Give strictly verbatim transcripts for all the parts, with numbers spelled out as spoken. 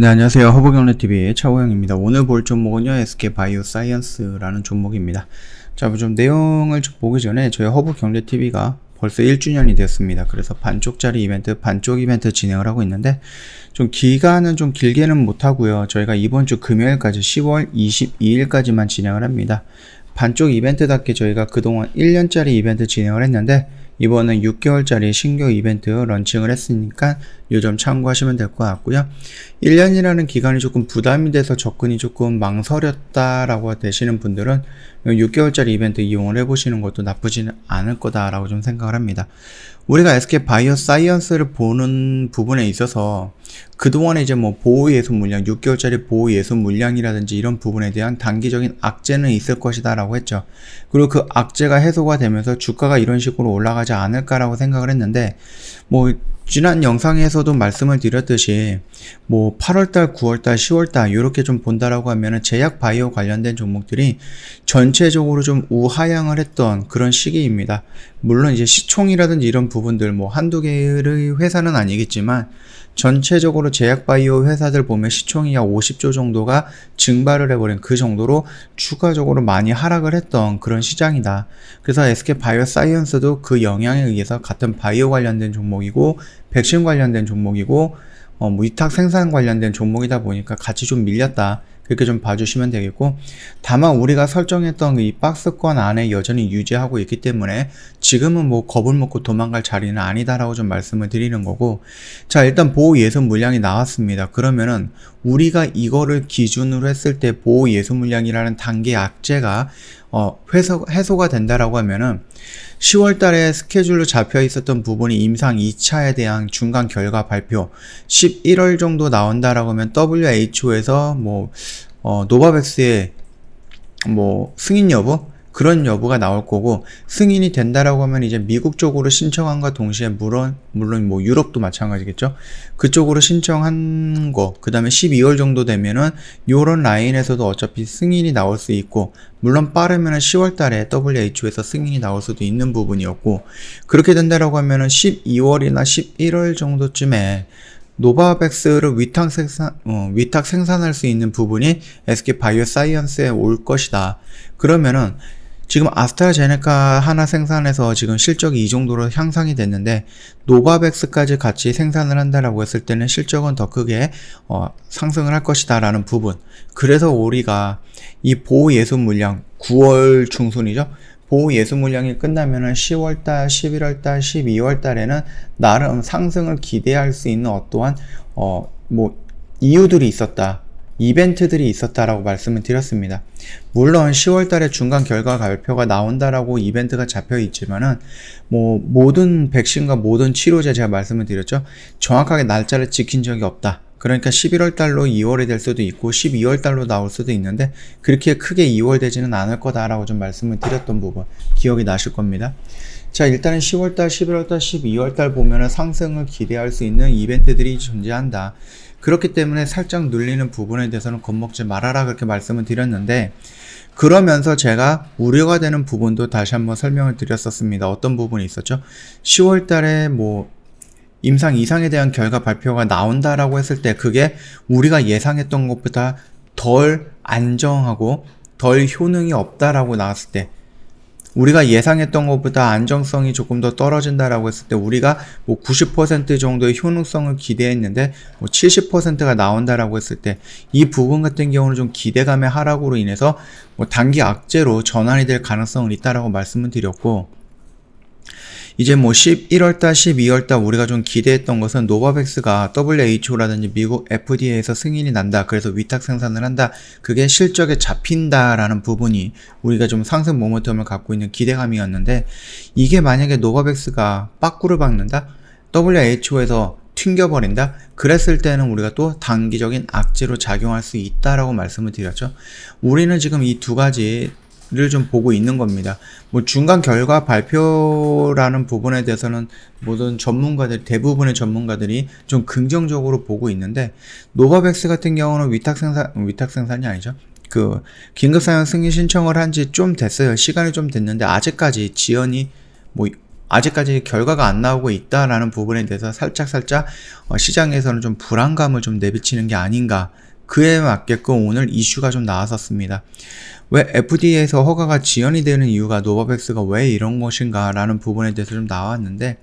네, 안녕하세요. 허브경제티비 차호영입니다. 오늘 볼 종목은요, 에스케이바이오사이언스라는 종목입니다. 자, 뭐 좀 내용을 좀 보기 전에 저희 허브경제티비가 벌써 일 주년이 됐습니다. 그래서 반쪽짜리 이벤트, 반쪽 이벤트 진행을 하고 있는데 좀 기간은 좀 길게는 못하고요. 저희가 이번 주 금요일까지 시월 이십이일까지만 진행을 합니다. 반쪽 이벤트답게 저희가 그동안 일 년짜리 이벤트 진행을 했는데 이번은 육 개월짜리 신규 이벤트 런칭을 했으니까 요 점 참고하시면 될 것 같고요. 일 년이라는 기간이 조금 부담이 돼서 접근이 조금 망설였다라고 되시는 분들은 육 개월짜리 이벤트 이용을 해보시는 것도 나쁘지는 않을 거다라고 좀 생각을 합니다. 우리가 에스케이바이오사이언스를 보는 부분에 있어서 그동안에 이제 뭐 보호예술 물량, 육 개월짜리 보호예술 물량이라든지 이런 부분에 대한 단기적인 악재는 있을 것이다 라고 했죠. 그리고 그 악재가 해소가 되면서 주가가 이런 식으로 올라가지 않을까라고 생각을 했는데, 뭐 지난 영상에서도 말씀을 드렸듯이 뭐 팔월달, 구월달, 시월달 이렇게 좀 본다라고 하면은 제약 바이오 관련된 종목들이 전체적으로 좀 우하향을 했던 그런 시기입니다. 물론 이제 시총이라든지 이런 부분들 뭐 한두 개의 회사는 아니겠지만 전체적으로 제약 바이오 회사들 보면 시총이 약 오십조 정도가 증발을 해버린, 그 정도로 추가적으로 많이 하락을 했던 그런 시장이다. 그래서 에스케이바이오사이언스도 그 영향에 의해서 같은 바이오 관련된 종목이고 백신 관련된 종목이고 어, 뭐 위탁 생산 관련된 종목이다 보니까 같이 좀 밀렸다, 그렇게 좀 봐주시면 되겠고, 다만 우리가 설정했던 이 박스권 안에 여전히 유지하고 있기 때문에 지금은 뭐 겁을 먹고 도망갈 자리는 아니다라고 좀 말씀을 드리는 거고, 자 일단 보호 예선 물량이 나왔습니다. 그러면은 우리가 이거를 기준으로 했을 때 보호 예선 물량이라는 단계 악재가 어, 해소, 해소가 된다라고 하면은 시월달에 스케줄로 잡혀 있었던 부분이 임상 이 차에 대한 중간 결과 발표, 십일월 정도 나온다라고 하면 더블유에이치오에서 뭐 어, 노바백스의 뭐 승인 여부? 그런 여부가 나올 거고, 승인이 된다라고 하면 이제 미국 쪽으로 신청한과 동시에 물론 물론 뭐 유럽도 마찬가지겠죠. 그쪽으로 신청한 거, 그 다음에 십이월 정도 되면은 요런 라인에서도 어차피 승인이 나올 수 있고, 물론 빠르면은 시월달에 더블유에이치오에서 승인이 나올 수도 있는 부분이었고, 그렇게 된다라고 하면은 십이월이나 십일월 정도쯤에 노바백스를 위탁 생산, 어, 위탁 생산할 수 있는 부분이 에스케이바이오사이언스에 올 것이다. 그러면은 지금 아스트라제네카 하나 생산해서 지금 실적이 이 정도로 향상이 됐는데 노바백스까지 같이 생산을 한다라고 했을 때는 실적은 더 크게 어, 상승을 할 것이다 라는 부분. 그래서 우리가 이 보호예술 물량, 구월 중순이죠. 보호 예수 물량이 끝나면은 시월달, 십일월달, 십이월달에는 나름 상승을 기대할 수 있는 어떠한 어, 뭐 이유들이 있었다, 이벤트들이 있었다라고 말씀을 드렸습니다. 물론 시월달에 중간 결과 발표가 나온다라고 이벤트가 잡혀 있지만은 뭐 모든 백신과 모든 치료제, 제가 말씀을 드렸죠. 정확하게 날짜를 지킨 적이 없다. 그러니까 십일월달로 이월이 될 수도 있고 십이월달로 나올 수도 있는데 그렇게 크게 이월 되지는 않을 거다라고 좀 말씀을 드렸던 부분 기억이 나실 겁니다. 자, 일단은 시월달, 십일월달, 십이월달 보면은 상승을 기대할 수 있는 이벤트들이 존재한다. 그렇기 때문에 살짝 눌리는 부분에 대해서는 겁먹지 말아라, 그렇게 말씀을 드렸는데, 그러면서 제가 우려가 되는 부분도 다시 한번 설명을 드렸었습니다. 어떤 부분이 있었죠? 시월달에 뭐 임상 이상에 대한 결과 발표가 나온다라고 했을 때 그게 우리가 예상했던 것보다 덜 안정하고 덜 효능이 없다라고 나왔을 때, 우리가 예상했던 것보다 안정성이 조금 더 떨어진다라고 했을 때 우리가 뭐 구십 퍼센트 정도의 효능성을 기대했는데 뭐 칠십 퍼센트가 나온다라고 했을 때 이 부분 같은 경우는 좀 기대감의 하락으로 인해서 뭐 단기 악재로 전환이 될 가능성은 있다라고 말씀을 드렸고, 이제 뭐 십일월달, 십이월달 우리가 좀 기대했던 것은 노바백스가 더블유에이치오라든지 미국 에프디에이에서 승인이 난다, 그래서 위탁 생산을 한다, 그게 실적에 잡힌다라는 부분이 우리가 좀 상승 모멘텀을 갖고 있는 기대감이었는데, 이게 만약에 노바백스가 빠꾸를 박는다, 더블유에이치오에서 튕겨버린다, 그랬을 때는 우리가 또 단기적인 악재로 작용할 수 있다라고 말씀을 드렸죠. 우리는 지금 이 두 가지 를 좀 보고 있는 겁니다. 뭐 중간 결과 발표라는 부분에 대해서는 모든 전문가들, 대부분의 전문가들이 좀 긍정적으로 보고 있는데, 노바백스 같은 경우는 위탁 생산, 위탁 생산이 아니죠. 그 긴급사용 승인 신청을 한 지 좀 됐어요. 시간이 좀 됐는데 아직까지 지연이 뭐 아직까지 결과가 안 나오고 있다라는 부분에 대해서 살짝살짝 시장에서는 좀 불안감을 좀 내비치는 게 아닌가, 그에 맞게끔 오늘 이슈가 좀 나왔었습니다. 왜 에프디에이에서 허가가 지연이 되는 이유가, 노바백스가 왜 이런 것인가 라는 부분에 대해서 좀 나왔는데,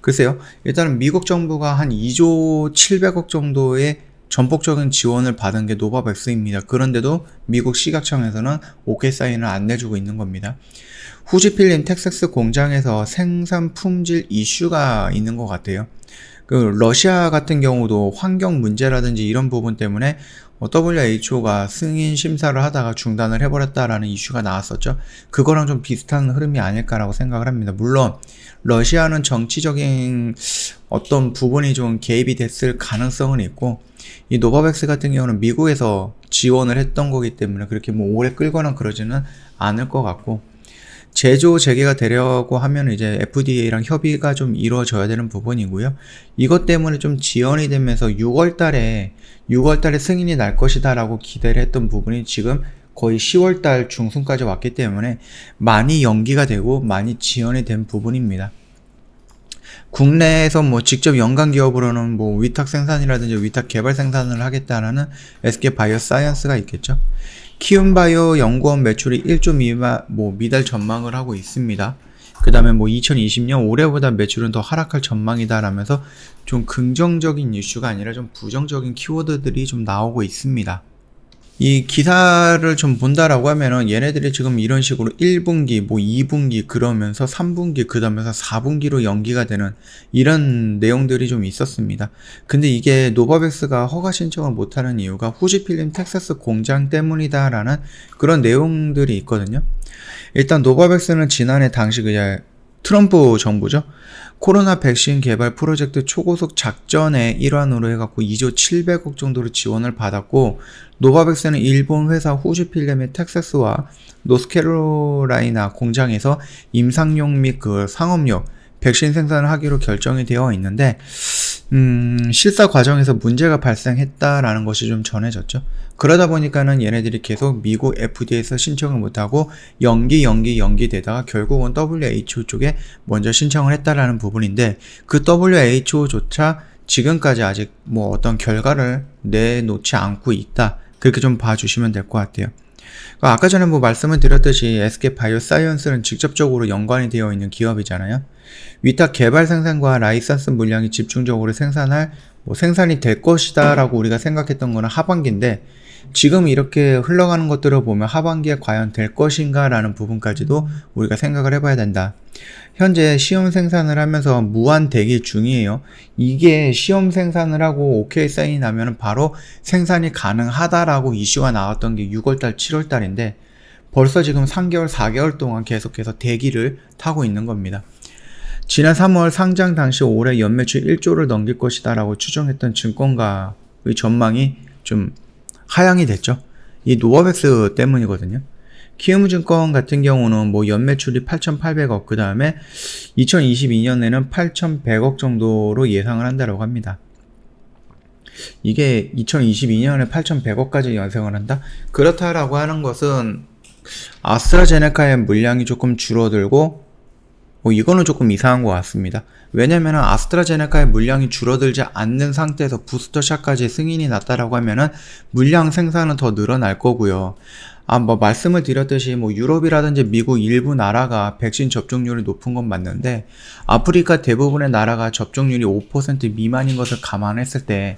글쎄요, 일단은 미국 정부가 한 이조 칠백억 정도의 전폭적인 지원을 받은 게 노바백스입니다. 그런데도 미국 식약청에서는 오케이 사인을 안 내주고 있는 겁니다. 후지필름 텍사스 공장에서 생산 품질 이슈가 있는 것 같아요. 그 러시아 같은 경우도 환경 문제라든지 이런 부분 때문에 더블유에이치오가 승인 심사를 하다가 중단을 해버렸다라는 이슈가 나왔었죠. 그거랑 좀 비슷한 흐름이 아닐까라고 생각을 합니다. 물론 러시아는 정치적인 어떤 부분이 좀 개입이 됐을 가능성은 있고, 이 노바백스 같은 경우는 미국에서 지원을 했던 거기 때문에 그렇게 뭐 오래 끌거나 그러지는 않을 것 같고, 제조 재개가 되려고 하면 이제 에프디에이랑 협의가 좀 이루어져야 되는 부분이고요. 이것 때문에 좀 지연이 되면서 유월 달에 유월 달에 승인이 날 것이다 라고 기대를 했던 부분이 지금 거의 시월 달 중순까지 왔기 때문에 많이 연기가 되고 많이 지연이 된 부분입니다. 국내에서 뭐 직접 연간 기업으로는 뭐 위탁 생산이라든지 위탁 개발 생산을 하겠다라는 에스케이바이오사이언스가 있겠죠. 키움바이오 연구원 매출이 일조 미만, 뭐 미달 전망을 하고 있습니다. 그 다음에 뭐 이천이십년 올해보다 매출은 더 하락할 전망이다 라면서 좀 긍정적인 이슈가 아니라 좀 부정적인 키워드들이 좀 나오고 있습니다. 이 기사를 좀 본다라고 하면은 얘네들이 지금 이런 식으로 일분기, 뭐 이분기, 그러면서 삼분기, 그 다음에서 사분기로 연기가 되는 이런 내용들이 좀 있었습니다. 근데 이게 노바백스가 허가 신청을 못하는 이유가 후지필름 텍사스 공장 때문이다라는 그런 내용들이 있거든요. 일단 노바백스는 지난해 당시 그냥 트럼프 정부죠, 코로나 백신 개발 프로젝트 초고속 작전의 일환으로 해갖고 이조 칠백억 정도로 지원을 받았고, 노바백스는 일본 회사 후지필름의 텍사스와 노스캐롤라이나 공장에서 임상용 및 그 상업용 백신 생산을 하기로 결정이 되어 있는데, 음, 실사 과정에서 문제가 발생했다라는 것이 좀 전해졌죠. 그러다 보니까는 얘네들이 계속 미국 에프디에이에서 신청을 못하고 연기 연기 연기되다가 결국은 더블유에이치오 쪽에 먼저 신청을 했다라는 부분인데, 그 더블유에이치오조차 지금까지 아직 뭐 어떤 결과를 내놓지 않고 있다, 그렇게 좀 봐주시면 될 것 같아요. 아까 전에 뭐 말씀을 드렸듯이 에스케이바이오사이언스는 직접적으로 연관이 되어 있는 기업이잖아요. 위탁 개발 생산과 라이선스 물량이 집중적으로 생산할, 뭐 생산이 될 것이다 라고 우리가 생각했던 거는 하반기인데, 지금 이렇게 흘러가는 것들을 보면 하반기에 과연 될 것인가 라는 부분까지도 우리가 생각을 해봐야 된다. 현재 시험 생산을 하면서 무한 대기 중이에요. 이게 시험 생산을 하고 오케이 사인이 나면 바로 생산이 가능하다라고 이슈가 나왔던 게 유월 달 칠월 달인데 벌써 지금 삼개월 사개월 동안 계속해서 대기를 타고 있는 겁니다. 지난 삼월 상장 당시 올해 연매출 일조를 넘길 것이다 라고 추정했던 증권가의 전망이 좀 하향이 됐죠. 이 노바백스 때문이거든요. 키움증권 같은 경우는 뭐 연매출이 팔천팔백억, 그 다음에 이천이십이년에는 팔천백억 정도로 예상을 한다고 합니다. 이게 이천이십이년에 팔천백억까지 예상을 한다? 그렇다라고 하는 것은 아스트라제네카의 물량이 조금 줄어들고, 뭐 이거는 조금 이상한 것 같습니다. 왜냐면은 아스트라제네카의 물량이 줄어들지 않는 상태에서 부스터샷까지 승인이 났다라고 하면은 물량 생산은 더 늘어날 거고요. 아, 뭐 말씀을 드렸듯이 뭐 유럽이라든지 미국 일부 나라가 백신 접종률이 높은 건 맞는데, 아프리카 대부분의 나라가 접종률이 오 퍼센트 미만인 것을 감안했을 때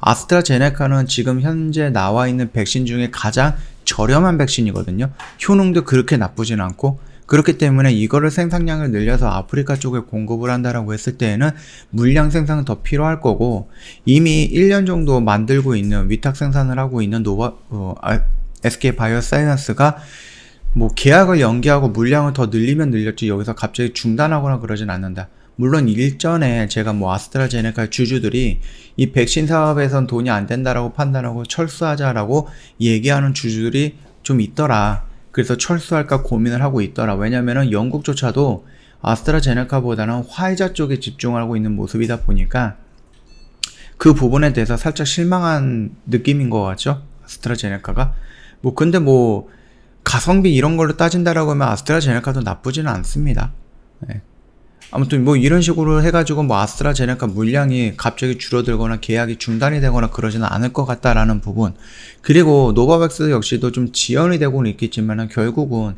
아스트라제네카는 지금 현재 나와 있는 백신 중에 가장 저렴한 백신이거든요. 효능도 그렇게 나쁘진 않고, 그렇기 때문에 이거를 생산량을 늘려서 아프리카 쪽에 공급을 한다라고 했을 때에는 물량 생산은 더 필요할 거고, 이미 일 년 정도 만들고 있는, 위탁 생산을 하고 있는 노바, 어, 아, 에스케이바이오사이언스가 뭐 계약을 연기하고 물량을 더 늘리면 늘렸지 여기서 갑자기 중단하거나 그러진 않는다. 물론 일전에 제가 뭐 아스트라제네카 주주들이 이 백신 사업에선 돈이 안 된다라고 판단하고 철수하자라고 얘기하는 주주들이 좀 있더라. 그래서 철수할까 고민을 하고 있더라. 왜냐면은 영국조차도 아스트라제네카보다는 화이자 쪽에 집중하고 있는 모습이다 보니까 그 부분에 대해서 살짝 실망한 느낌인 것 같죠, 아스트라제네카가. 뭐 근데 뭐 가성비 이런 걸로 따진다라고 하면 아스트라제네카도 나쁘지는 않습니다. 네. 아무튼 뭐 이런 식으로 해가지고 뭐 아스트라제네카 물량이 갑자기 줄어들거나 계약이 중단이 되거나 그러지는 않을 것 같다라는 부분, 그리고 노바백스 역시도 좀 지연이 되고는 있겠지만 결국은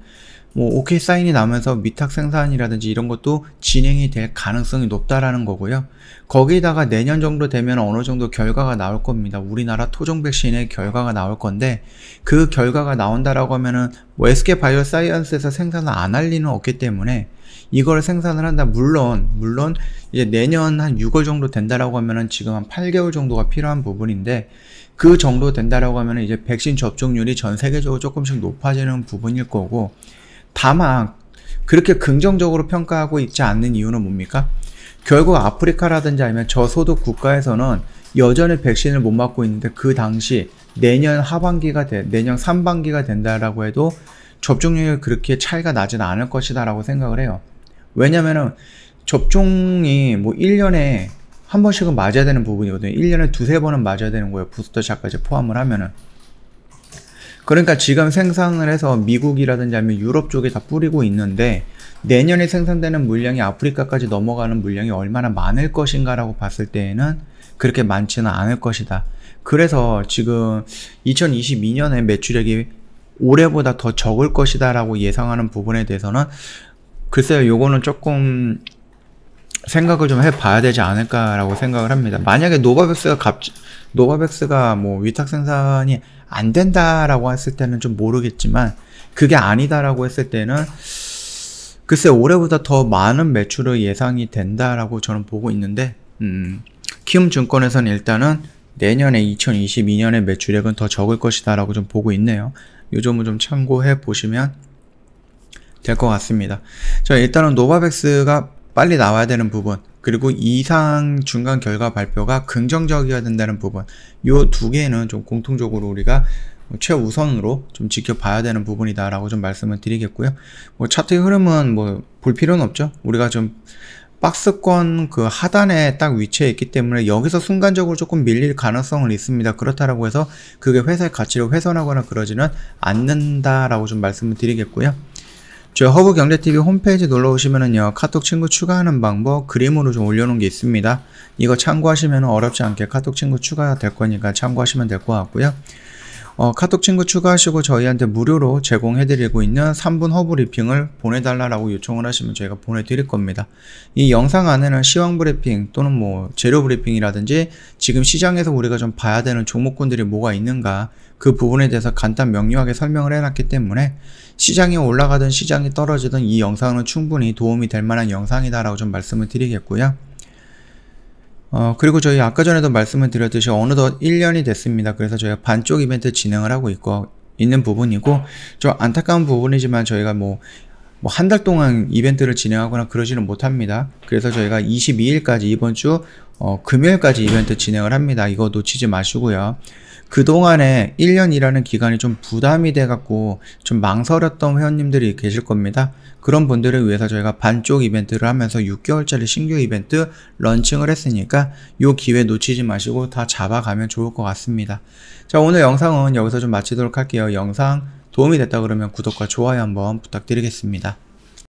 뭐 오케이 사인이 나면서 위탁 생산이라든지 이런 것도 진행이 될 가능성이 높다라는 거고요. 거기다가 내년 정도 되면 어느 정도 결과가 나올 겁니다. 우리나라 토종 백신의 결과가 나올 건데, 그 결과가 나온다라고 하면은 뭐 에스케이바이오사이언스에서 생산을 안 할 리는 없기 때문에 이걸 생산을 한다. 물론 물론 이제 내년 한 유월 정도 된다라고 하면은 지금 한 팔 개월 정도가 필요한 부분인데, 그 정도 된다라고 하면은 이제 백신 접종률이 전 세계적으로 조금씩 높아지는 부분일 거고, 다만 그렇게 긍정적으로 평가하고 있지 않는 이유는 뭡니까? 결국 아프리카라든지 아니면 저소득 국가에서는 여전히 백신을 못 맞고 있는데, 그 당시 내년 하반기가 돼 내년 상반기가 된다라고 해도 접종률이 그렇게 차이가 나진 않을 것이다 라고 생각을 해요. 왜냐면은 접종이 뭐 일 년에 한 번씩은 맞아야 되는 부분이거든요. 일 년에 두세 번은 맞아야 되는 거예요. 부스터샷까지 포함을 하면은. 그러니까 지금 생산을 해서 미국이라든지 아니면 유럽 쪽에 다 뿌리고 있는데, 내년에 생산되는 물량이 아프리카까지 넘어가는 물량이 얼마나 많을 것인가 라고 봤을 때에는 그렇게 많지는 않을 것이다. 그래서 지금 이천이십이 년에 매출액이 올해보다 더 적을 것이다 라고 예상하는 부분에 대해서는 글쎄요, 요거는 조금 생각을 좀 해봐야 되지 않을까 라고 생각을 합니다. 만약에 노바백스가 갑자 노바백스가 뭐 위탁 생산이 안 된다 라고 했을 때는 좀 모르겠지만, 그게 아니다 라고 했을 때는 글쎄 올해보다 더 많은 매출을 예상이 된다 라고 저는 보고 있는데, 음, 키움증권에서는 일단은 내년에 이천이십이 년의 매출액은 더 적을 것이다 라고 좀 보고 있네요. 요 점은 좀 참고해 보시면 될 것 같습니다. 자, 일단은 노바백스가 빨리 나와야 되는 부분, 그리고 이상 중간 결과 발표가 긍정적이어야 된다는 부분, 요 두 개는 좀 공통적으로 우리가 최우선으로 좀 지켜봐야 되는 부분이다 라고 좀 말씀을 드리겠고요. 뭐 차트의 흐름은 뭐 볼 필요는 없죠. 우리가 좀 박스권 그 하단에 딱 위치해 있기 때문에 여기서 순간적으로 조금 밀릴 가능성은 있습니다. 그렇다라고 해서 그게 회사의 가치를 훼손하거나 그러지는 않는다라고 좀 말씀을 드리겠고요. 저희 허브경제티비 홈페이지 놀러오시면은요, 카톡 친구 추가하는 방법 그림으로 좀 올려놓은 게 있습니다. 이거 참고하시면 어렵지 않게 카톡 친구 추가가 될 거니까 참고하시면 될 것 같고요. 어, 카톡 친구 추가하시고 저희한테 무료로 제공해드리고 있는 삼 분 허브 브리핑을 보내달라고 요청을 하시면 저희가 보내드릴 겁니다. 이 영상 안에는 시황 브리핑 또는 뭐 재료 브리핑이라든지 지금 시장에서 우리가 좀 봐야 되는 종목군들이 뭐가 있는가, 그 부분에 대해서 간단 명료하게 설명을 해놨기 때문에 시장이 올라가든 시장이 떨어지든 이 영상은 충분히 도움이 될 만한 영상이다라고 좀 말씀을 드리겠고요. 어, 그리고 저희 아까 전에도 말씀을 드렸듯이 어느덧 일 년이 됐습니다. 그래서 저희가 반쪽 이벤트 진행을 하고 있고, 있는 부분이고, 좀 안타까운 부분이지만 저희가 뭐, 뭐 한 달 동안 이벤트를 진행하거나 그러지는 못합니다. 그래서 저희가 이십이 일까지 이번 주, 어, 금요일까지 이벤트 진행을 합니다. 이거 놓치지 마시고요. 그동안에 일 년이라는 기간이 좀 부담이 돼갖고 좀 망설였던 회원님들이 계실 겁니다. 그런 분들을 위해서 저희가 반쪽 이벤트를 하면서 육 개월짜리 신규 이벤트 런칭을 했으니까 이 기회 놓치지 마시고 다 잡아가면 좋을 것 같습니다. 자, 오늘 영상은 여기서 좀 마치도록 할게요. 영상 도움이 됐다 그러면 구독과 좋아요 한번 부탁드리겠습니다.